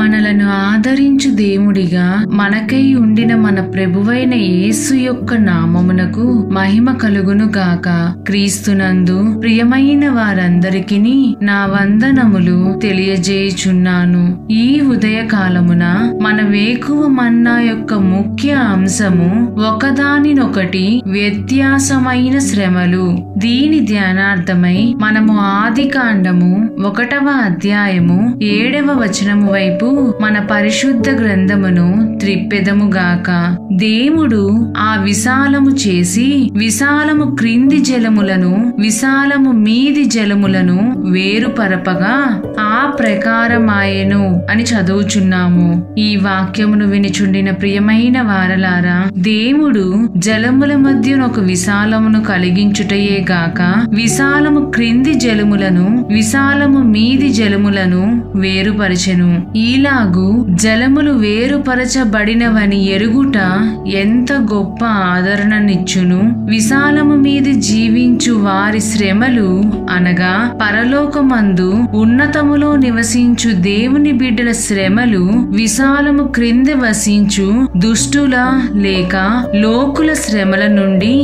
మనలను ఆదరించు దేవుడిగా మనకై ఉండిన మన ప్రభువైన యేసు యొక్క నామమునకు మహిమ కలుగును గాక. క్రీస్తునందు ప్రియమైన వారందరికిని నా వందనములు తెలియజేయుచున్నాను. ఈ ఉదయకాలమున మన వేకువ మన్నా యొక్క ముఖ్య అంశము ఒకదానినొకటి వ్యత్యాసమైన శ్రమలు. దీని ధ్యానార్థమై మనము ఆదికాండము 1వ అధ్యాయము 7వ వచనము వైపు మన పరిశుద్ధ గ్రంథమును త్రిప్పెదము గాక. దేవుడు ఆ విశాలము చేసి విశాలము క్రింది జలములను విశాలము మీది జలములను వేరుపరపగా ఆ ప్రకారమాయెను అని చదువుచున్నాము. ఈ వాక్యమును వినిచుండిన ప్రియమైన వారలారా, దేవుడు జలముల మధ్య ఒక విశాలమును కలిగించుటయే గాక విశాలము క్రింది జలములను విశాలము మీది జలములను వేరుపరచెను. ఇలాగు జలములు వేరుపరచబడినవని ఎరుగుట ఎంత గొప్ప ఆదరణనిచ్చును. విశాలము మీది జీవించు వారి శ్రమలు అనగా పరలోకమందు ఉన్నతములో నివసించు దేవుని బిడ్డల శ్రమలు విశాలము క్రింద వసించు దుష్టుల లేక లోకుల శ్రమల నుండి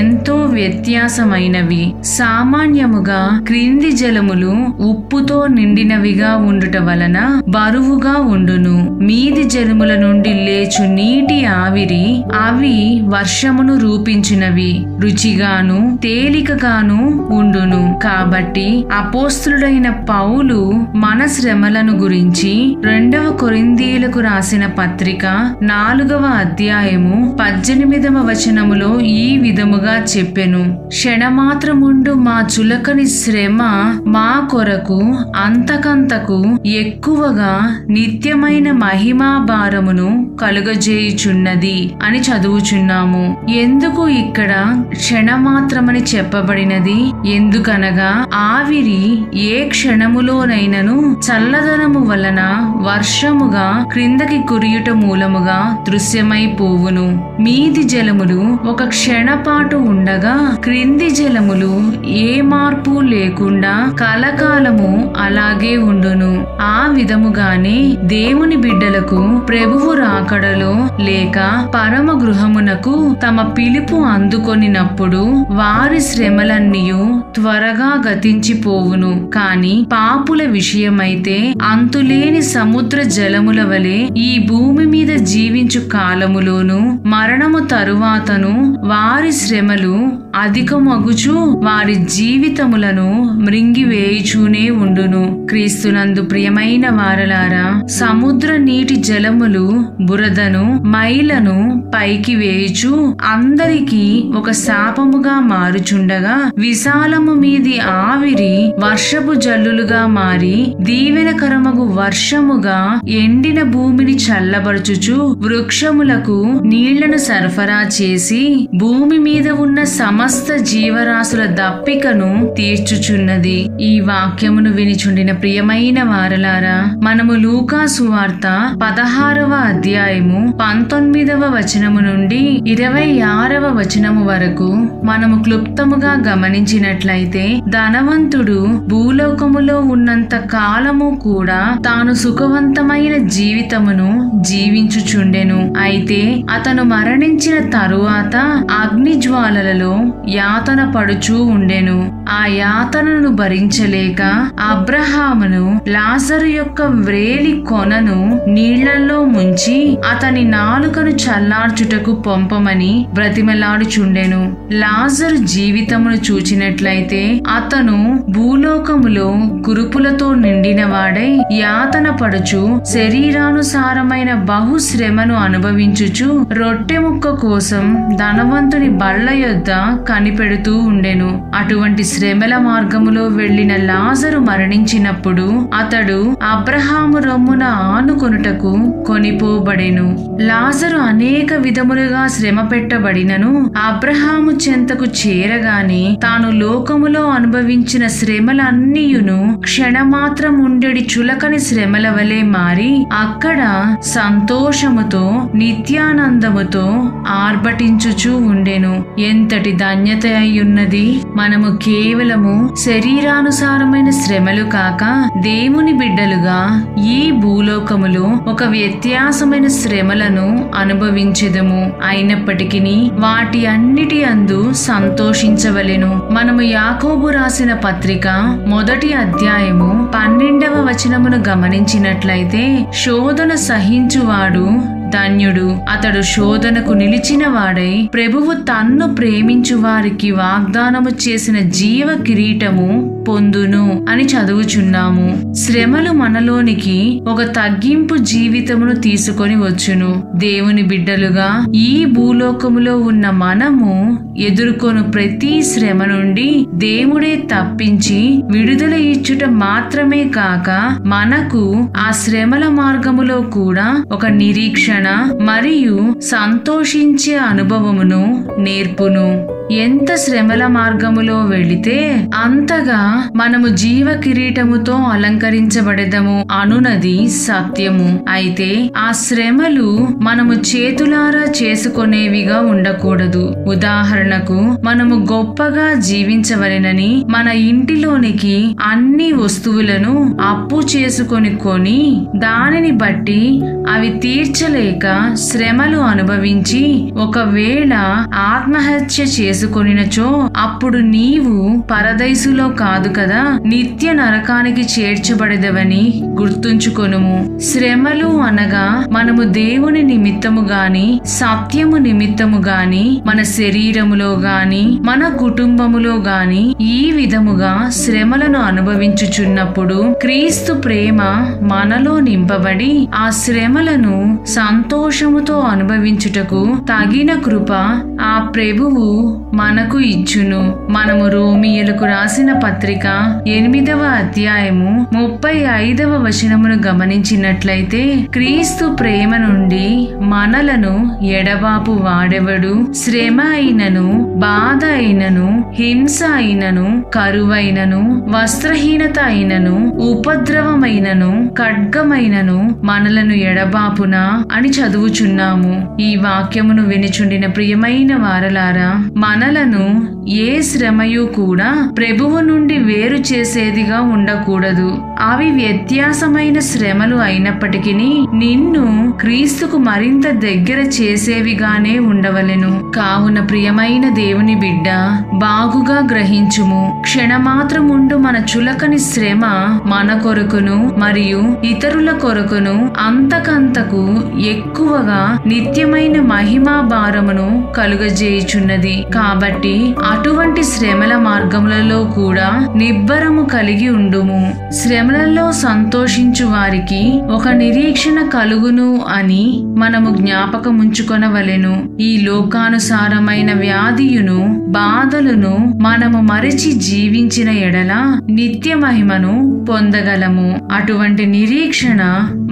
ఎంతో వ్యత్యాసమైనవి. సామాన్యముగా క్రింది జలములు ఉప్పుతో నిండినవిగా ఉండుట వలన బరువుగా ఉండును. మీది జలముల నుండి లేచు నీటి ఆవిరి అవి వర్షమును రూపించినవి, రుచిగాను తేలికగాను ఉండును. కాబట్టి అపోస్తులుడైన పౌలు మన శ్రమలను గురించి 2 కొరింథీయులకు రాసిన పత్రిక 4వ అధ్యాయము 18వ వచనములో ఈ విధముగా చెప్పెను: క్షణమాత్రముండు మా చులకని శ్రమ మా కొరకు అంతకంతకు ఎక్కువగా నిత్యమైన మహిమా భారమును కలుగజేయుచున్నది అని చదువుచున్నాము. ఎందుకు ఇక్కడ క్షణమాత్రమని చెప్పబడినది? ఎందుకనగా ఆవిరి ఏ క్షణములోనైనను చల్లదనము వలన వర్షముగా క్రిందకి కురియుట మూలముగా దృశ్యమైపోవును. మీది జలములు ఒక క్షణపాటు ఉండగా క్రింది జలములు ఏ మార్పు లేకుండా కలకాలము అలాగే ఉండును. ఆ విధముగా దేవుని బిడ్డలకు ప్రభువు రాకడలో లేక పరమ గృహమునకు తమ పిలుపు అందుకొనినప్పుడు వారి శ్రమలన్నీయు త్వరగా గతించిపోవును. కాని పాపుల విషయమైతే అంతులేని సముద్ర జలముల వలె ఈ భూమి మీద జీవించు కాలములోను మరణము తరువాతను వారి శ్రమలు అధికమగుచు వారి జీవితములను మృంగివేయుచూనే ఉండును. క్రీస్తునందు ప్రియమైన వారు, సముద్ర నీటి జలములు బురదను మైలను పైకి వేయుచు అందరికీ ఒక శాపముగా మారుచుండగా విశాలము మీది ఆవిరి వర్షపు జల్లులుగా మారి దీవెనకరమగు వర్షముగా ఎండిన భూమిని చల్లబరచుచు వృక్షములకు నీళ్లను సరఫరా చేసి భూమి మీద ఉన్న సమస్త జీవరాశుల దప్పికను తీర్చుచున్నది. ఈ వాక్యమును వినిచుండిన ప్రియమైన వారలారా, మనము లూకా సువార్త 16వ అధ్యాయము 19వ వచనము నుండి 26వ వచనము వరకు మనము క్లుప్తముగా గమనించినట్లయితే, ధనవంతుడు భూలోకములో ఉన్నంత కాలము కూడా తాను సుఖవంతమైన జీవితమును జీవించుచుండెను. అయితే అతను మరణించిన తరువాత అగ్నిజ్వాలలలో యాతన పడుచూ ఉండెను. ఆ యాతనను భరించలేక అబ్రహామును లాజరు యొక్క వ్రేలి కొనను నీళ్లలో ముంచి అతని నాలుకను చల్లార్చుటకు పంపమని బ్రతిమలాడుచుండెను. లాజరు జీవితమును చూచినట్లయితే అతను భూలోకములో కురుపులతో నిండినవాడై యాతన పడుచు శరీరానుసారమైన బహుశ్రమను అనుభవించుచు రొట్టె ముక్క కోసం ధనవంతుని బళ్ళ యొద్ద కనిపెడుతూ ఉండెను. అటువంటి శ్రమల మార్గములో వెళ్లిన లాజరు మరణించినప్పుడు అతడు అబ్రహాము రొమ్మున కొనుటకు కొనిపోబడెను. లాజరు అనేక విధములుగా శ్రమ పెట్టబడినను అబ్రహాము చెంతకు చేరగానే తాను లోకములో అనుభవించిన శ్రమలన్నీయును క్షణమాత్రం ఉండెడి చులకని శ్రమల వలె మారి అక్కడ సంతోషముతో నిత్యానందముతో ఆర్భటించుచూ ఉండెను. ఎంతటి ధన్యత అయ్యున్నది! మనము కేవలము శరీరానుసారమైన శ్రమలు కాక దేవుని బిడ్డలుగా ఈ భూలోకములో ఒక వ్యత్యాసమైన శ్రమలను అనుభవించెదము. అయినప్పటికీ వాటి అన్నిటి అందు సంతోషించవలెను. మనము యాకోబు రాసిన పత్రిక మొదటి అధ్యాయము 12వ వచనమును గమనించినట్లయితే, శోధన సహించువాడు ధన్యుడు, అతడు శోధనకు నిలిచిన వాడై ప్రభువు తన్ను ప్రేమించు వారికి వాగ్దానము చేసిన జీవ కిరీటము పొందును అని చదువుచున్నాము. శ్రమలు మనలోనికి ఒక తగ్గింపు జీవితమును తీసుకొని వచ్చును. దేవుని బిడ్డలుగా ఈ భూలోకములో ఉన్న మనము ఎదుర్కొను ప్రతి శ్రమ నుండి దేవుడే తప్పించి విడుదల ఇచ్చుట మాత్రమే కాక మనకు ఆ శ్రమల మార్గములో కూడా ఒక నిరీక్షణ మరియు సంతోషించే అనుభవమును నేర్పును. ఎంత శ్రమల మార్గములో వెళితే అంతగా మనము జీవ కిరీటముతో అలంకరించబడదము అనునది సత్యము. అయితే ఆ శ్రమలు మనము చేతులారా చేసుకునేవిగా ఉండకూడదు. ఉదాహరణకు, మనము గొప్పగా జీవించవలెనని మన ఇంటిలోనికి అన్ని వస్తువులను అప్పు చేసుకొని కొని దానిని బట్టి అవి తీర్చలేక శ్రమలు అనుభవించి ఒకవేళ ఆత్మహత్య చేసుకొనినచో అప్పుడు నీవు పరదైసులో కాదు కదా, నిత్య నరకానికి చేర్చబడదవని గుర్తుంచుకొనుము. శ్రమలు అనగా మనము దేవుని నిమిత్తము గాని సత్యము నిమిత్తము గాని మన శరీరములో గాని మన కుటుంబములో గాని ఈ విధముగా శ్రమలను అనుభవించుచున్నప్పుడు క్రీస్తు ప్రేమ మనలో నింపబడి ఆ శ్రమలను సంతోషముతో అనుభవించుటకు తగిన కృప ఆ ప్రభువు మనకు ఇచ్చును. మనము రోమియలకు రాసిన పత్రిక 8వ అధ్యాయము 35వ వచనమును గమనించినట్లయితే, క్రీస్తు ప్రేమ నుండి మనలను ఎడబాపు వాడెవడు శ్రమ అయినను బాధ అయినను హింస అయినను కరువైనను వస్త్రహీనత అయినను ఉపద్రవమైనను ఖడ్గమైనను మనలను ఎడబాపునా అని చదువుచున్నాము. ఈ వాక్యమును వినిచుండిన ప్రియమైన వారలారా, మనలను ఏ శ్రమయు కూడా ప్రభువు నుండి వేరు చేసేదిగా ఉండకూడదు. అవి వ్యత్యాసమైన శ్రమలు అయినప్పటికీ నిన్ను క్రీస్తుకు మరింత దగ్గర చేసేవిగానే ఉండవలెను. కావున ప్రియమైన దేవుని బిడ్డ, బాగుగా గ్రహించుము. క్షణమాత్రం ఉండు మన చులకని శ్రమ మన కొరకును మరియు ఇతరుల కొరకును అంతకంతకు ఎక్కువగా నిత్యమైన మహిమా భారమును కలుగజేయుచున్నది. కాబట్టి అటువంటి శ్రమల మార్గములలో కూడా నిబ్బరము కలిగి ఉండుము. శ్రమలలో సంతోషించు వారికి ఒక నిరీక్షణ కలుగును అని మనము జ్ఞాపకముంచుకొనవలెను. ఈ లోకానుసారమైన వ్యాధియును బాధలను మనము మరిచి జీవించిన ఎడల నిత్య మహిమను పొందగలము. అటువంటి నిరీక్షణ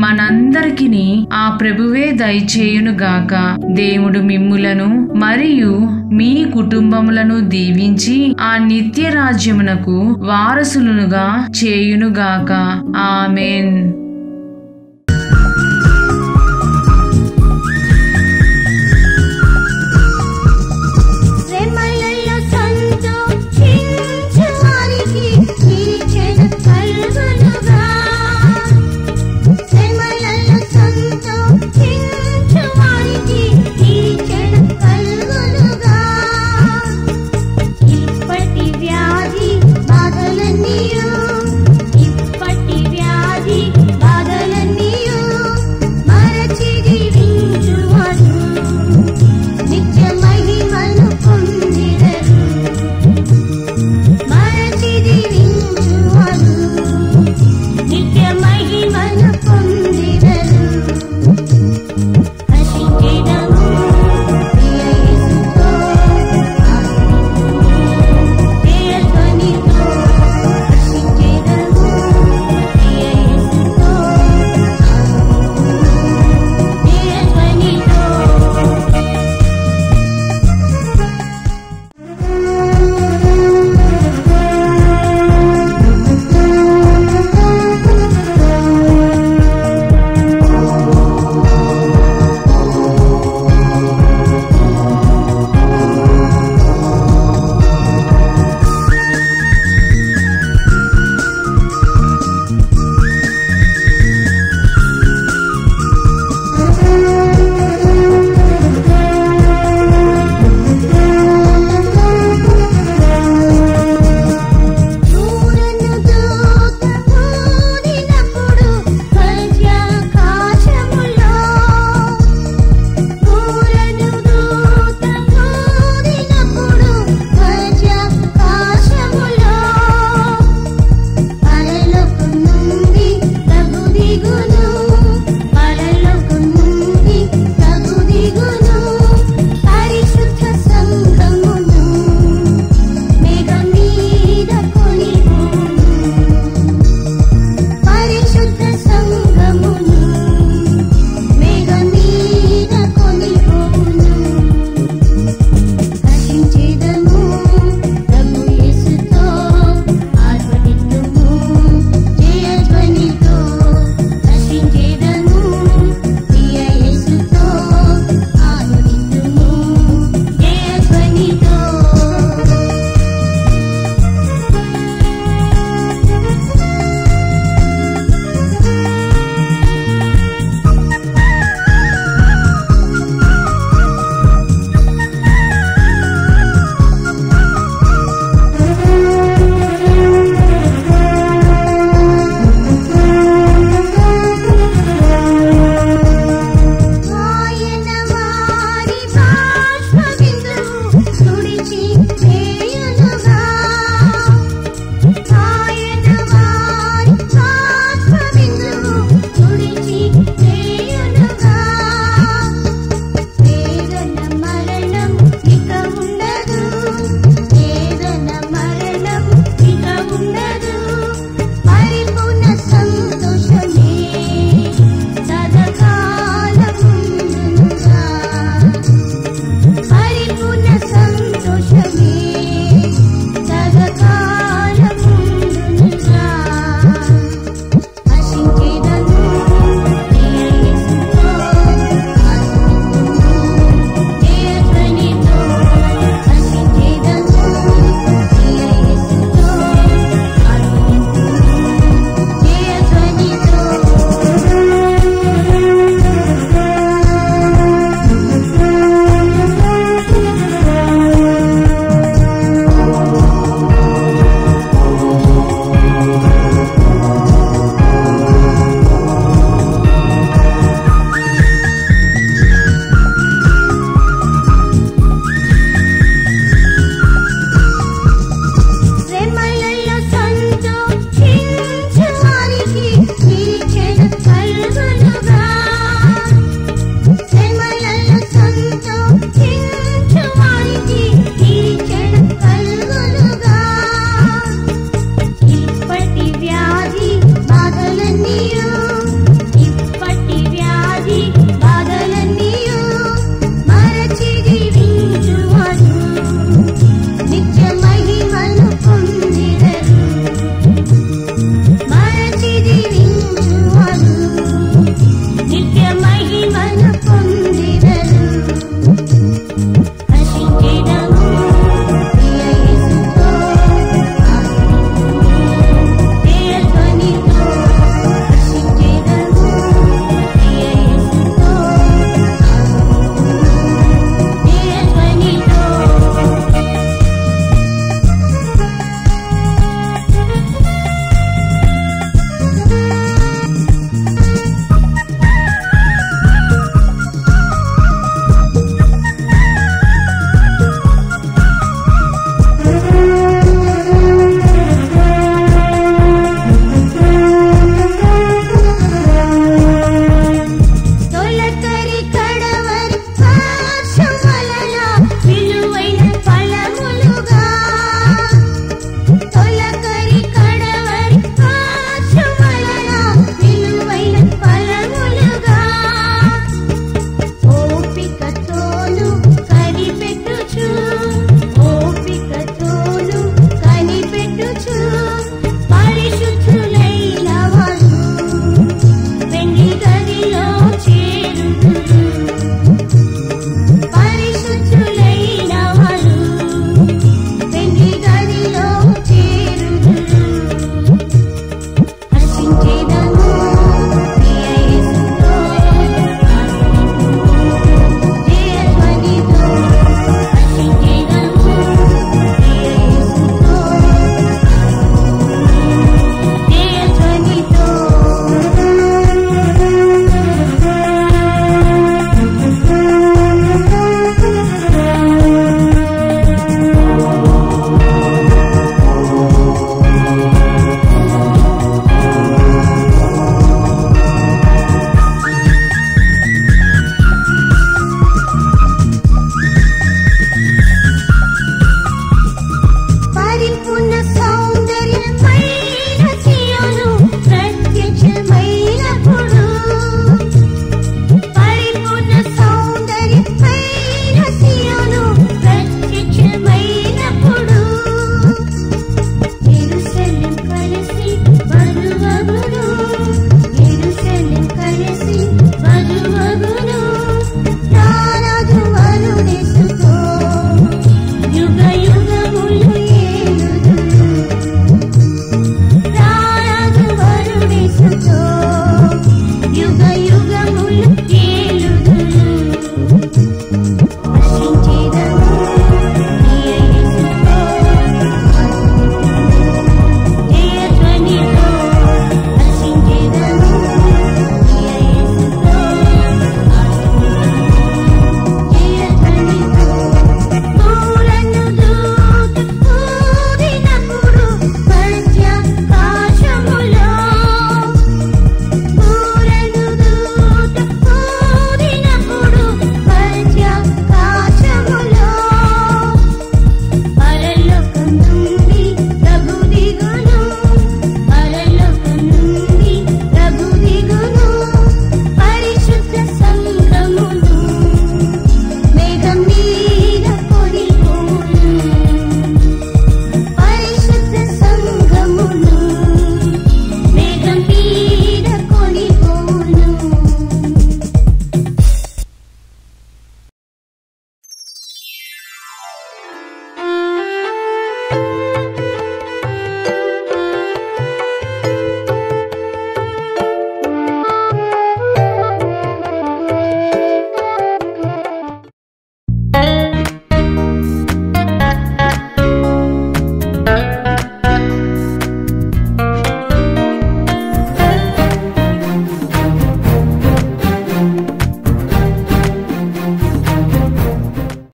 మనందరికిని ఆ ప్రభువే దయచేయునుగాక. దేవుడు మిమ్ములను మరియు మీ కుటుంబములను దీవించి ఆ నిత్య రాజ్యమునకు వారసులుగా చేయునుగాక. ఆమెన్.